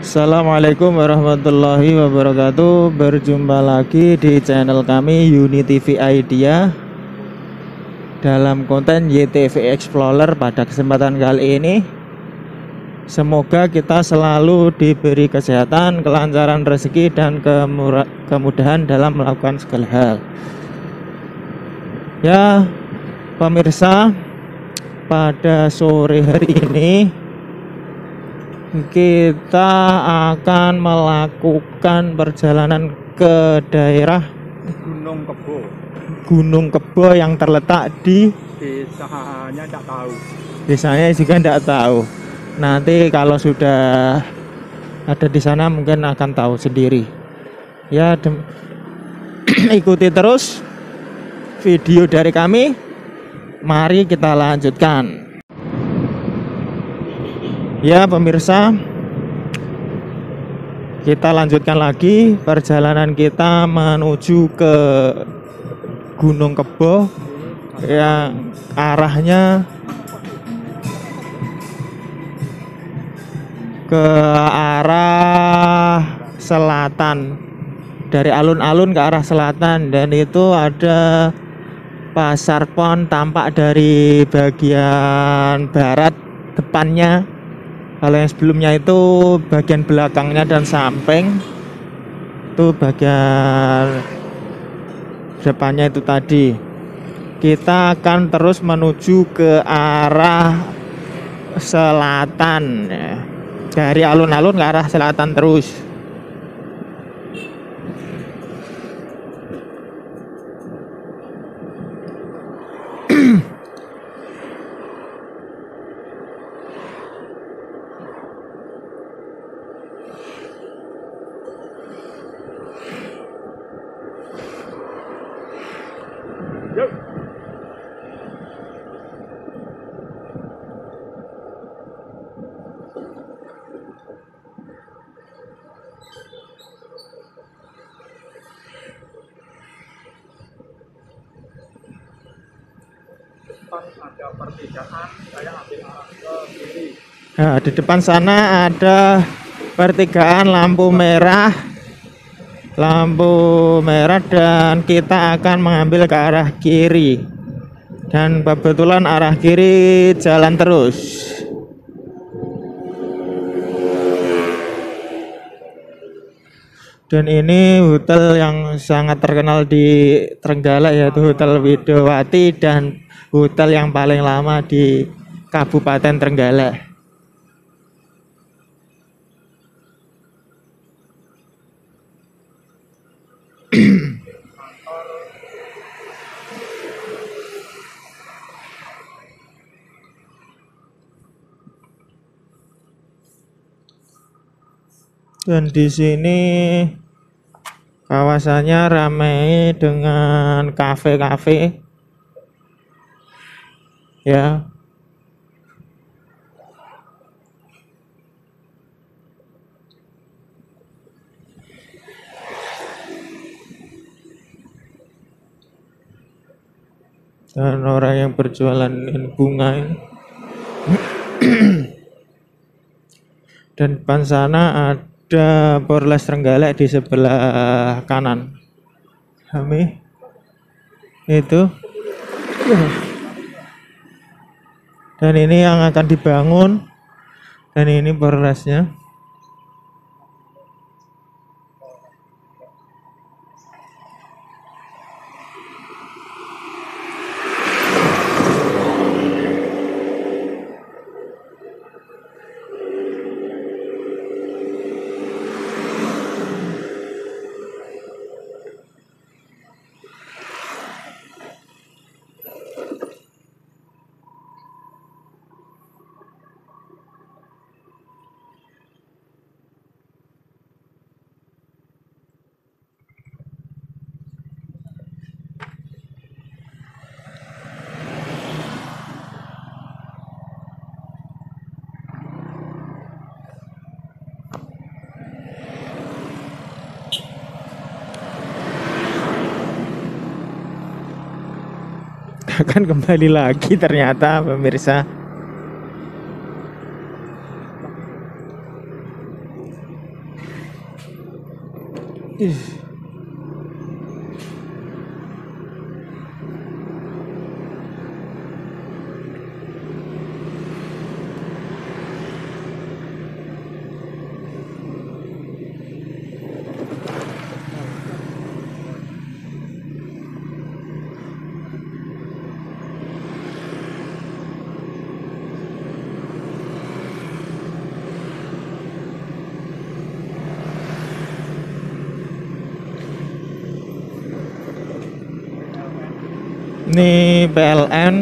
Assalamualaikum warahmatullahi wabarakatuh. Berjumpa lagi di channel kami Uni TV Idea dalam konten YTV Explorer. Pada kesempatan kali ini semoga kita selalu diberi kesehatan, kelancaran rezeki, dan kemudahan dalam melakukan segala hal. Ya pemirsa, pada sore hari ini kita akan melakukan perjalanan ke daerah Gunung Kebo yang terletak di desanya tidak tahu. Desanya juga tidak tahu. Nanti kalau sudah ada di sana mungkin akan tahu sendiri. Ya ikuti terus video dari kami. Mari kita lanjutkan. Ya pemirsa, kita lanjutkan lagi perjalanan kita menuju ke Gunung Kebo yang arahnya ke arah selatan, dari alun-alun ke arah selatan, dan itu ada Pasar Pon tampak dari bagian barat depannya. Kalau yang sebelumnya itu bagian belakangnya dan samping, itu bagian depannya itu tadi. Kita akan terus menuju ke arah selatan, dari alun-alun ke arah selatan terus. Ada pertigaan, saya ambil arah ke kiri. Nah, di depan sana ada pertigaan lampu merah, dan kita akan mengambil ke arah kiri. Dan kebetulan arah kiri jalan terus. Dan ini hotel yang sangat terkenal di Trenggalek, yaitu Hotel Widowati, dan hotel yang paling lama di Kabupaten Trenggalek. Dan di sini kawasannya ramai dengan kafe-kafe. Ya, dan orang yang berjualan bunga ini. Dan depan sana ada Polres Trenggalek di sebelah kanan kami itu. Dan ini yang akan dibangun, dan ini polresnya. Akan kembali lagi ternyata pemirsa. Ini PLN.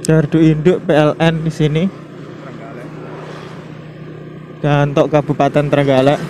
Gardu induk PLN di sini. Gantok Kabupaten Trenggalek.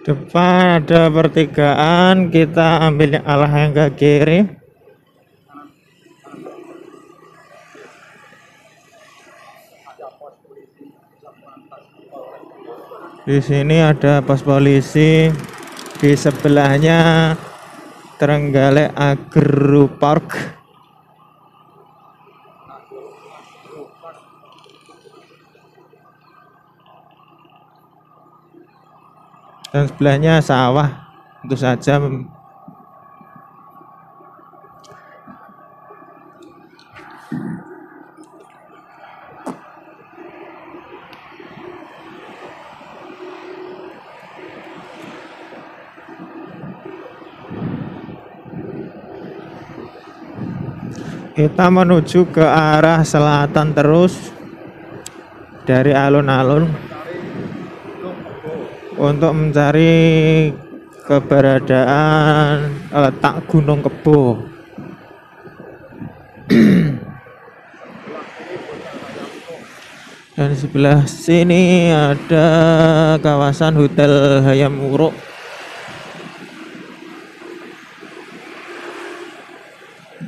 Depan ada pertigaan, kita ambil yang arah yang ke kiri. Di sini ada pos polisi, di sebelahnya Trenggalek Agro Park. Dan sebelahnya sawah, tentu saja. Kita menuju ke arah selatan terus dari alun-alun untuk mencari keberadaan letak Gunung Kebo. Dan di sebelah sini ada kawasan Hotel Hayam Wuruk.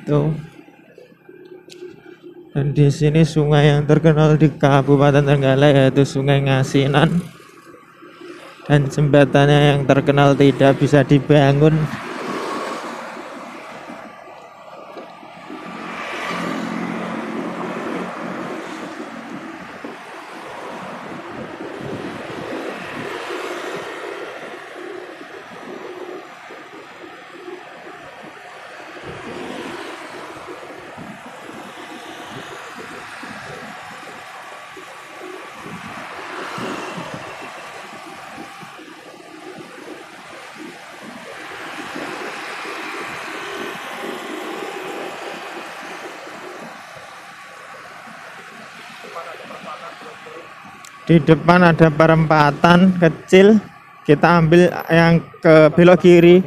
Itu. Dan di sini sungai yang terkenal di Kabupaten Trenggalek yaitu Sungai Ngasinan. Dan jembatannya yang terkenal tidak bisa dibangun. Di depan ada perempatan kecil, kita ambil yang ke belok kiri.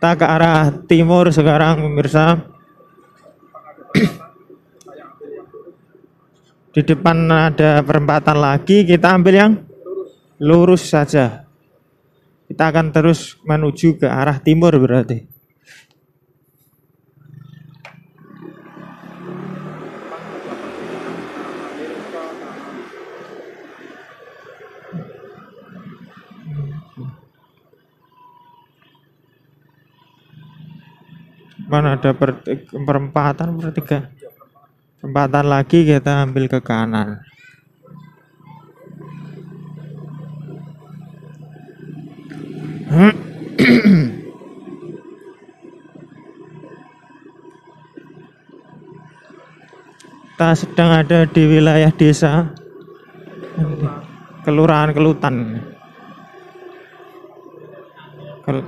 Kita ke arah timur sekarang pemirsa. Di depan ada perempatan lagi, kita ambil yang lurus saja. Kita akan terus menuju ke arah timur berarti. Mana ada perempatan bertiga? Perempatan lagi kita ambil ke kanan. Kita sedang ada di wilayah desa Kelurahan Kelutan.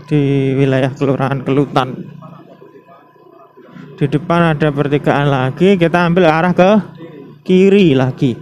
di wilayah Kelurahan Kelutan. Di depan ada pertigaan lagi, kita ambil arah ke kiri lagi.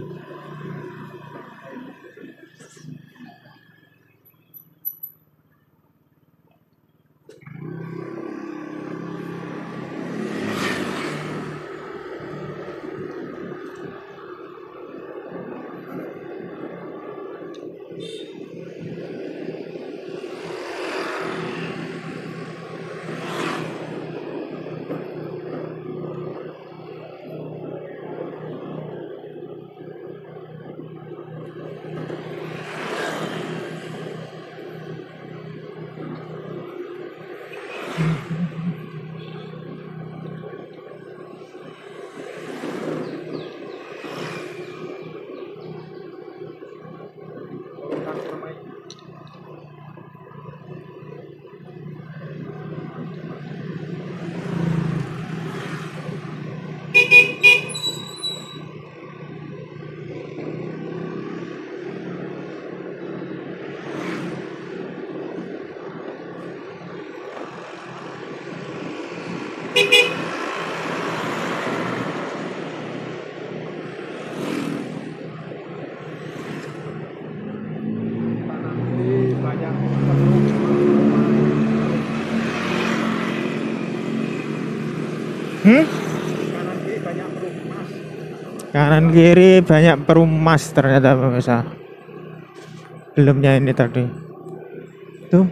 Kanan kiri banyak perumas ternyata pemirsa. Filmnya ini tadi tuh.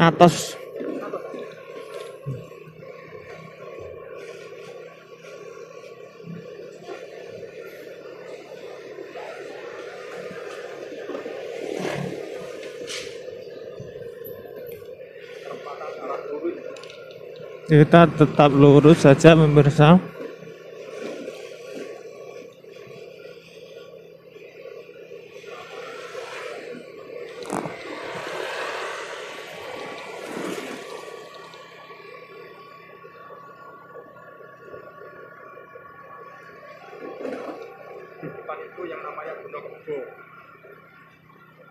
Atas kita tetap lurus saja pemirsa.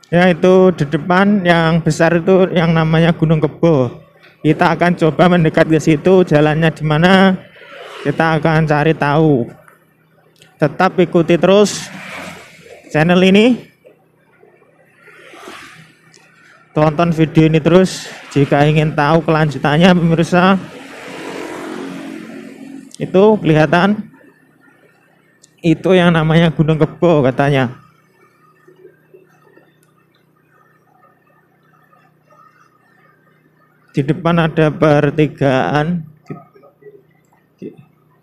Ya, itu di depan yang besar itu yang namanya Gunung Kebo. Kita akan coba mendekat ke situ, jalannya di mana kita akan cari tahu. Tetap ikuti terus channel ini, tonton video ini terus jika ingin tahu kelanjutannya pemirsa. Itu kelihatan itu yang namanya Gunung Kebo katanya. Di depan ada pertigaan,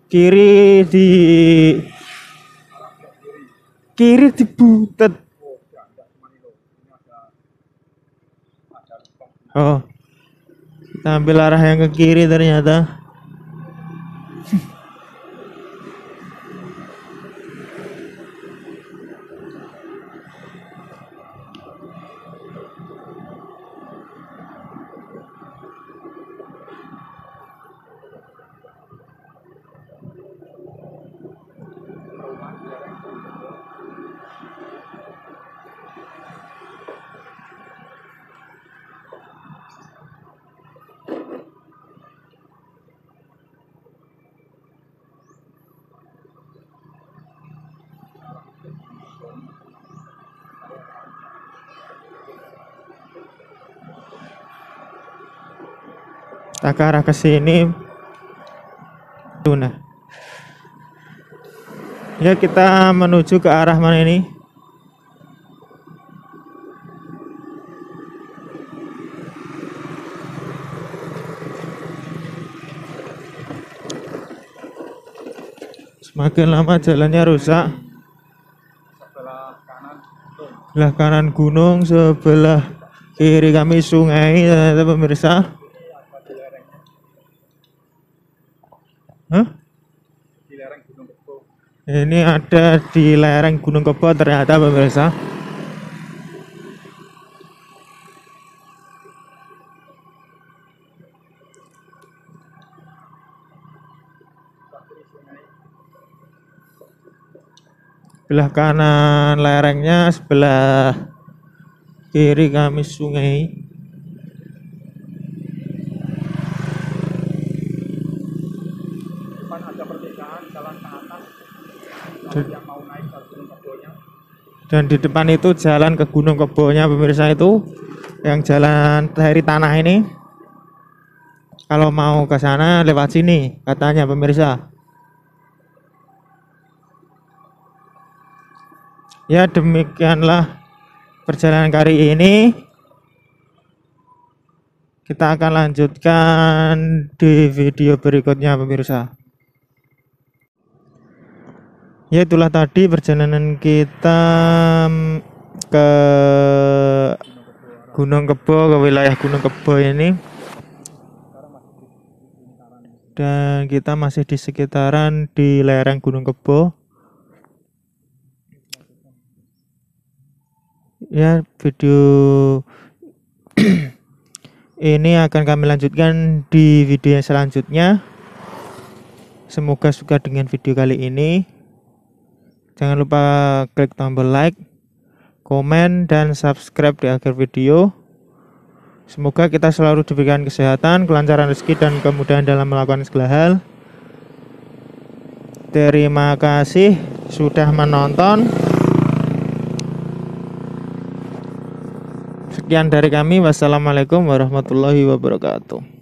kiri di butet. Oh, kita ambil arah yang ke kiri ternyata. Kita ke arah ke sini. Tuh, nah. Ya, kita menuju ke arah mana ini? Semakin lama jalannya rusak. Sebelah kanan gunung, sebelah Kiri kami sungai, pemirsa. Hah? Ini ada di lereng Gunung Kebo ternyata, pemirsa. Sebelah kanan lerengnya, sebelah kiri kami sungai. Depan ada pertigaan jalan ke atas. Yang mau naik ke Gunung Kebonya. Dan di depan itu jalan ke Gunung Kebonya, pemirsa, itu yang jalan dari tanah ini. Kalau mau ke sana lewat sini katanya, pemirsa. Ya, demikianlah perjalanan kali ini. Kita akan lanjutkan di video berikutnya, pemirsa. Ya, itulah tadi perjalanan kita ke Gunung Kebo, ke wilayah Gunung Kebo ini. Dan kita masih di sekitaran di lereng Gunung Kebo. Ya, video ini akan kami lanjutkan di video yang selanjutnya. Semoga suka dengan video kali ini. Jangan lupa klik tombol like, komen, dan subscribe di akhir video. Semoga kita selalu diberikan kesehatan, kelancaran rezeki, dan kemudahan dalam melakukan segala hal. Terima kasih sudah menonton. Sekian dari kami. Wassalamualaikum warahmatullahi wabarakatuh.